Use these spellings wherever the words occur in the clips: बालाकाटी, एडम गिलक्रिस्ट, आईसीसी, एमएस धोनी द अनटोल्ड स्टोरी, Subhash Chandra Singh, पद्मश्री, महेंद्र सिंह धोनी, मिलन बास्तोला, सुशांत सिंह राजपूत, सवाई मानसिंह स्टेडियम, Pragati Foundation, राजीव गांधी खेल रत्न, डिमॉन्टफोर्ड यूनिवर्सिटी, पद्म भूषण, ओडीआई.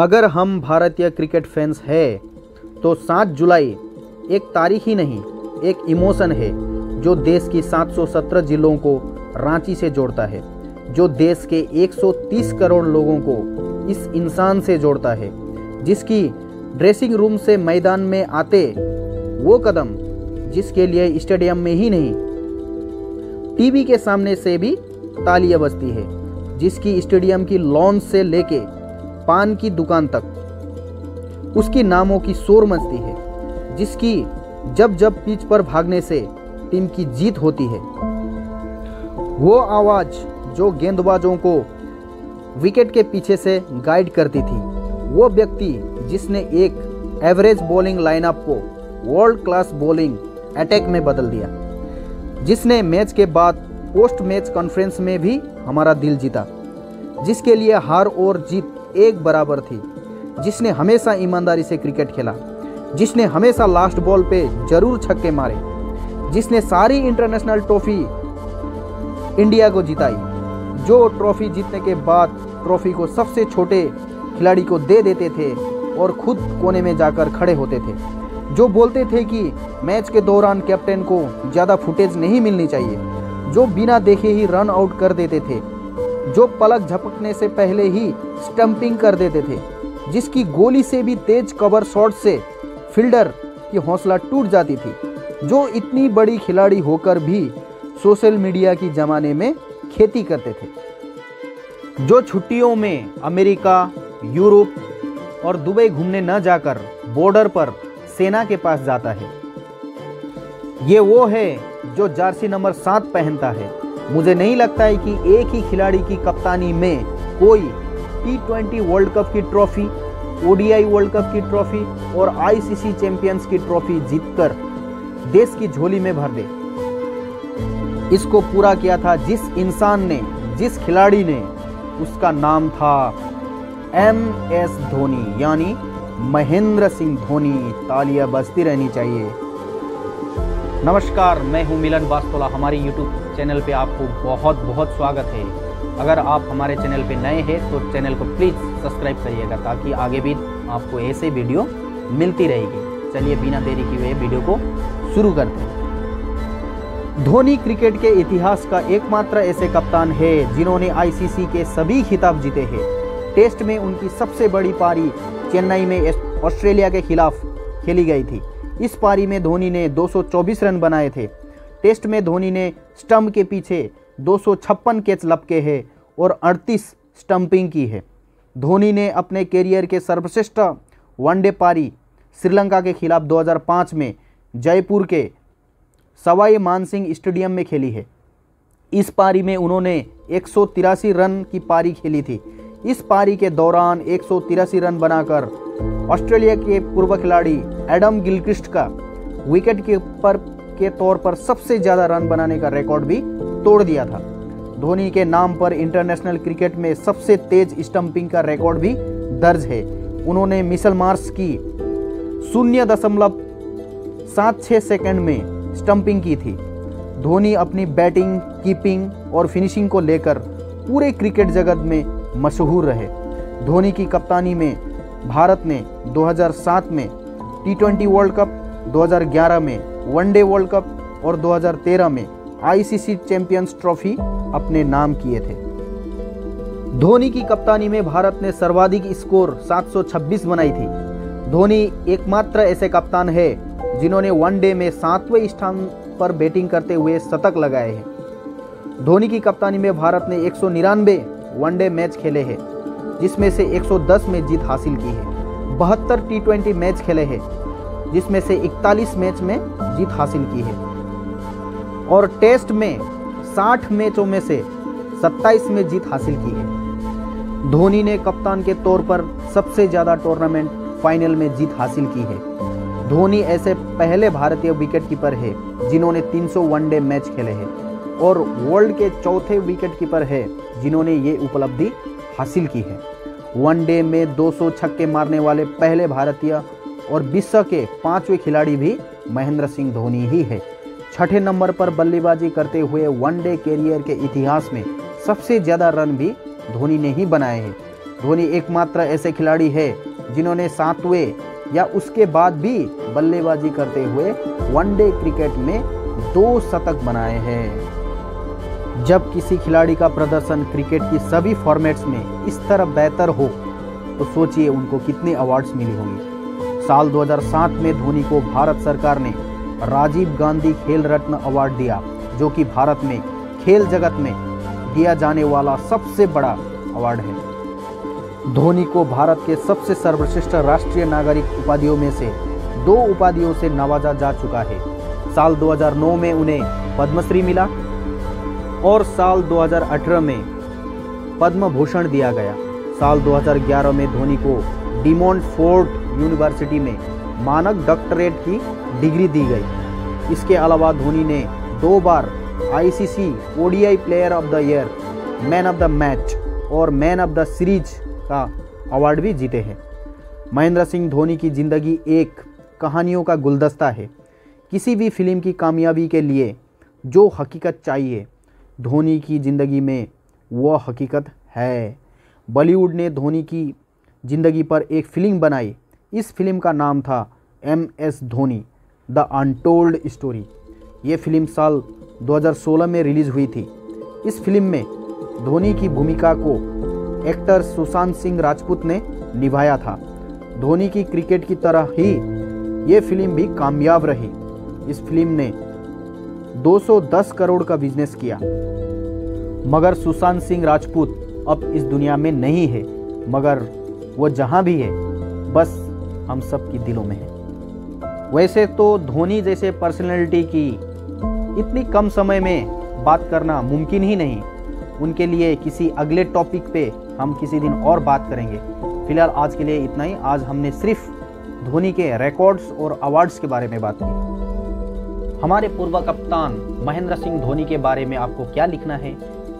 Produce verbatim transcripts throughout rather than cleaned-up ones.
अगर हम भारतीय क्रिकेट फैंस हैं तो सात जुलाई एक तारीख ही नहीं एक इमोशन है जो देश की सात सौ सत्रह जिलों को रांची से जोड़ता है, जो देश के एक सौ तीस करोड़ लोगों को इस इंसान से जोड़ता है जिसकी ड्रेसिंग रूम से मैदान में आते वो कदम जिसके लिए स्टेडियम में ही नहीं टीवी के सामने से भी तालियां बजती है, जिसकी स्टेडियम की लॉन से लेके पान की दुकान तक उसकी नामों की शोर मचती है, जिसकी जब जब पिच पर भागने से टीम की जीत होती है, वो आवाज जो गेंदबाजों को विकेट के पीछे से गाइड करती थी, वो व्यक्ति जिसने एक एवरेज बॉलिंग लाइनअप को वर्ल्ड क्लास बॉलिंग अटैक में बदल दिया, जिसने मैच के बाद पोस्ट मैच कॉन्फ्रेंस में भी हमारा दिल जीता, जिसके लिए हार और जीत एक बराबर थी, जिसने हमेशा ईमानदारी से क्रिकेट खेला, जिसने हमेशा लास्ट बॉल पे जरूर छक्के मारे, जिसने सारी इंटरनेशनल ट्रॉफी इंडिया को जिताई, जो ट्रॉफी जीतने के बाद ट्रॉफी को सबसे छोटे खिलाड़ी को दे देते थे और खुद कोने में जाकर खड़े होते थे, जो बोलते थे कि मैच के दौरान कैप्टन को ज़्यादा फुटेज नहीं मिलनी चाहिए, जो बिना देखे ही रन आउट कर देते थे, जो पलक झपकने से पहले ही स्टंपिंग कर देते थे, जिसकी गोली से भी तेज कवर शॉट से फील्डर की हौसला टूट जाती थी, जो इतनी बड़ी खिलाड़ी होकर भी सोशल मीडिया की जमाने में खेती करते थे, जो छुट्टियों में अमेरिका, यूरोप और दुबई घूमने न जाकर बॉर्डर पर सेना के पास जाता है। ये वो है जो जर्सी नंबर सात पहनता है। मुझे नहीं लगता है कि एक ही खिलाड़ी की कप्तानी में कोई टी ट्वेंटी वर्ल्ड कप की ट्रॉफी, ओडीआई वर्ल्ड कप की ट्रॉफी और आईसीसी चैंपियंस की ट्रॉफी जीतकर देश की झोली में भर दे। इसको पूरा किया था जिस इंसान ने, जिस खिलाड़ी ने, उसका नाम था एम एस धोनी यानी महेंद्र सिंह धोनी। तालियां बजती रहनी चाहिए। नमस्कार, मैं हूं मिलन बास्तोला। हमारे यूट्यूब चैनल पे आपको बहुत बहुत स्वागत है। अगर आप हमारे चैनल पे नए हैं तो चैनल को प्लीज़ सब्सक्राइब करिएगा ताकि आगे भी आपको ऐसे वीडियो मिलती रहेगी। चलिए बिना देरी किए हुए वीडियो को शुरू करते हैं। धोनी क्रिकेट के इतिहास का एकमात्र ऐसे कप्तान है जिन्होंने आईसीसी के सभी खिताब जीते हैं। टेस्ट में उनकी सबसे बड़ी पारी चेन्नई में ऑस्ट्रेलिया के खिलाफ खेली गई थी। इस पारी में धोनी ने दो सौ चौबीस रन बनाए थे। टेस्ट में धोनी ने स्टंप के पीछे दो सौ छप्पन कैच लपके हैं और अड़तीस स्टंपिंग की है। धोनी ने अपने कैरियर के सर्वश्रेष्ठ वनडे पारी श्रीलंका के खिलाफ दो हज़ार पाँच में जयपुर के सवाई मानसिंह स्टेडियम में खेली है। इस पारी में उन्होंने एक सौ तिरासी रन की पारी खेली थी। इस पारी के दौरान एक सौ तिरासी रन बनाकर ऑस्ट्रेलिया के पूर्व खिलाड़ी एडम गिलक्रिस्ट का विकेट कीपर के तौर पर सबसे ज़्यादा रन बनाने का रिकॉर्ड भी तोड़ दिया था। धोनी के नाम पर इंटरनेशनल क्रिकेट में सबसे तेज स्टंपिंग का रिकॉर्ड भी दर्ज है। उन्होंने मिसल मार्च की शून्य दशमलव सात छः सेकेंड में स्टंपिंग की थी। धोनी अपनी बैटिंग, कीपिंग और फिनिशिंग को लेकर पूरे क्रिकेट जगत में मशहूर रहे। धोनी की कप्तानी में भारत ने दो हज़ार सात में टी ट्वेंटी वर्ल्ड कप, दो हज़ार ग्यारह में वनडे वर्ल्ड कप और दो हज़ार तेरह में आईसीसी चैंपियंस ट्रॉफी अपने नाम किए थे। धोनी की कप्तानी में भारत ने सर्वाधिक स्कोर सात सौ छब्बीस बनाई थी। धोनी एकमात्र ऐसे कप्तान है जिन्होंने वनडे में सातवें स्थान पर बैटिंग करते हुए शतक लगाए हैं। धोनी की कप्तानी में भारत ने एक सौ निन्यानवे वनडे मैच खेले हैं जिसमें से एक सौ दस में जीत हासिल की है। बहत्तर टी ट्वेंटी मैच खेले हैं जिसमें से इकतालीस मैच में जीत हासिल की है और टेस्ट में साठ मैचों में से सत्ताईस में जीत हासिल की है। धोनी ने कप्तान के तौर पर सबसे ज़्यादा टूर्नामेंट फाइनल में जीत हासिल की है। धोनी ऐसे पहले भारतीय विकेटकीपर है जिन्होंने तीन सौ वनडे मैच खेले हैं और वर्ल्ड के चौथे विकेटकीपर है जिन्होंने ये उपलब्धि हासिल की है। वनडे में दो सौ छक्के मारने वाले पहले भारतीय और विश्व के पांचवें खिलाड़ी भी महेंद्र सिंह धोनी ही है। छठे नंबर पर बल्लेबाजी करते हुए वनडे कैरियर के इतिहास में सबसे ज़्यादा रन भी धोनी ने ही बनाए हैं। धोनी एकमात्र ऐसे खिलाड़ी है जिन्होंने सातवें या उसके बाद भी बल्लेबाजी करते हुए वनडे क्रिकेट में दो शतक बनाए हैं। जब किसी खिलाड़ी का प्रदर्शन क्रिकेट की सभी फॉर्मेट्स में इस तरह बेहतर हो तो सोचिए उनको कितने अवार्ड्स मिले होंगे। साल दो हज़ार सात में धोनी को भारत सरकार ने राजीव गांधी खेल रत्न अवार्ड दिया, जो कि भारत में खेल जगत में दिया जाने वाला सबसे बड़ा अवार्ड है। धोनी को भारत के सबसे सर्वश्रेष्ठ राष्ट्रीय नागरिक उपाधियों में से दो उपाधियों से नवाजा जा चुका है। साल दो हज़ार नौ में उन्हें पद्मश्री मिला और साल दो हज़ार अठारह में पद्म भूषण दिया गया। साल दो हज़ार ग्यारह में धोनी को डिमॉन्टफोर्ड यूनिवर्सिटी में मानक डॉक्टरेट की डिग्री दी गई। इसके अलावा धोनी ने दो बार आईसीसी ओडीआई player of the year, man of the match और मैन ऑफ द सीरीज का अवार्ड भी जीते हैं। महेंद्र सिंह धोनी की जिंदगी एक कहानियों का गुलदस्ता है। किसी भी फिल्म की कामयाबी के लिए जो हकीकत चाहिए, धोनी की ज़िंदगी में वह हकीकत है। बॉलीवुड ने धोनी की ज़िंदगी पर एक फ़िल्म बनाई। इस फिल्म का नाम था एमएस धोनी द अनटोल्ड स्टोरी। ये फिल्म साल दो हज़ार सोलह में रिलीज़ हुई थी। इस फिल्म में धोनी की भूमिका को एक्टर सुशांत सिंह राजपूत ने निभाया था। धोनी की क्रिकेट की तरह ही ये फिल्म भी कामयाब रही। इस फिल्म ने दो सौ दस करोड़ का बिजनेस किया। मगर सुशांत सिंह राजपूत अब इस दुनिया में नहीं है, मगर वो जहाँ भी है बस हम सब के दिलों में है। वैसे तो धोनी जैसे पर्सनैलिटी की इतनी कम समय में बात करना मुमकिन ही नहीं। उनके लिए किसी अगले टॉपिक पे हम किसी दिन और बात करेंगे। फिलहाल आज के लिए इतना ही। आज हमने सिर्फ धोनी के रिकॉर्ड्स और अवार्ड्स के बारे में बात की। हमारे पूर्व कप्तान महेंद्र सिंह धोनी के बारे में आपको क्या लिखना है,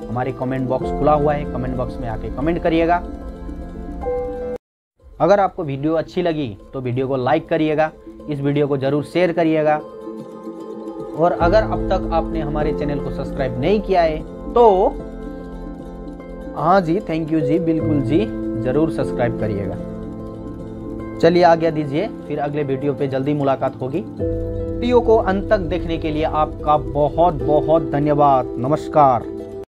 हमारे कमेंट बॉक्स खुला हुआ है, कमेंट बॉक्स में आके कमेंट करिएगा। अगर आपको वीडियो अच्छी लगी तो वीडियो को लाइक करिएगा, इस वीडियो को जरूर शेयर करिएगा और अगर अब तक आपने हमारे चैनल को सब्सक्राइब नहीं किया है तो हाँ जी, थैंक यू जी, बिल्कुल जी, जरूर सब्सक्राइब करिएगा। चलिए आज्ञा दीजिए, फिर अगले वीडियो पे जल्दी मुलाकात होगी। वीडियो को अंत तक देखने के लिए आपका बहुत बहुत धन्यवाद। नमस्कार।